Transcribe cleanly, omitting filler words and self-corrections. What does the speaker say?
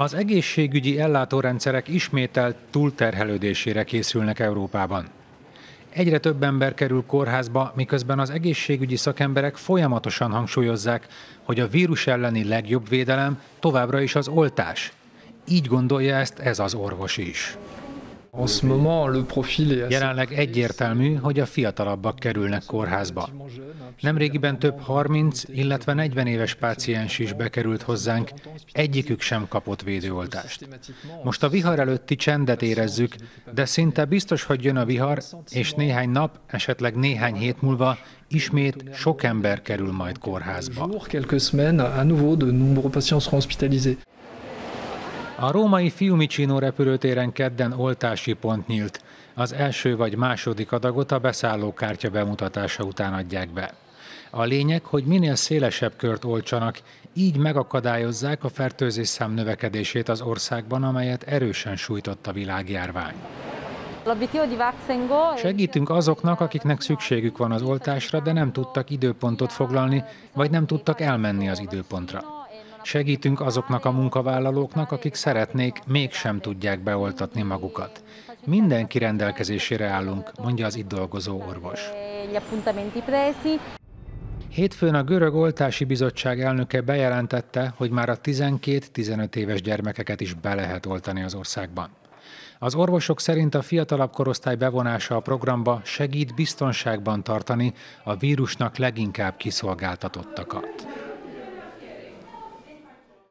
Az egészségügyi ellátórendszerek ismételt túlterhelődésére készülnek Európában. Egyre több ember kerül kórházba, miközben az egészségügyi szakemberek folyamatosan hangsúlyozzák, hogy a vírus elleni legjobb védelem továbbra is az oltás. Így gondolja ezt ez az orvos is. Jelenleg egyértelmű, hogy a fiatalabbak kerülnek kórházba. Nemrégiben több 30, illetve 40 éves páciens is bekerült hozzánk, egyikük sem kapott védőoltást. Most a vihar előtti csendet érezzük, de szinte biztos, hogy jön a vihar, és néhány nap, esetleg néhány hét múlva ismét sok ember kerül majd kórházba. A római Fiumicino repülőtéren kedden oltási pont nyílt. Az első vagy második adagot a beszállókártya bemutatása után adják be. A lényeg, hogy minél szélesebb kört oltsanak, így megakadályozzák a fertőzésszám növekedését az országban, amelyet erősen sújtott a világjárvány. Segítünk azoknak, akiknek szükségük van az oltásra, de nem tudtak időpontot foglalni, vagy nem tudtak elmenni az időpontra. Segítünk azoknak a munkavállalóknak, akik szeretnék, mégsem tudják beoltatni magukat. Mindenki rendelkezésére állunk, mondja az itt dolgozó orvos. Hétfőn a Görög Oltási Bizottság elnöke bejelentette, hogy már a 12-15 éves gyermekeket is be lehet oltani az országban. Az orvosok szerint a fiatalabb korosztály bevonása a programba segít biztonságban tartani a vírusnak leginkább kiszolgáltatottakat.